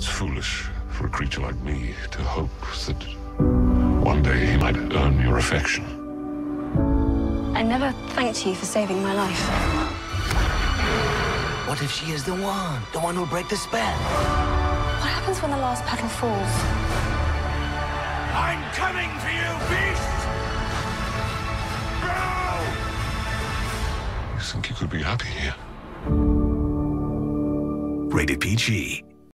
It's foolish for a creature like me to hope that one day he might earn your affection. I never thanked you for saving my life. What if she is the one? The one who'll break the spell? What happens when the last petal falls? I'm coming for you, beast! No! You think you could be happy here? Rated PG.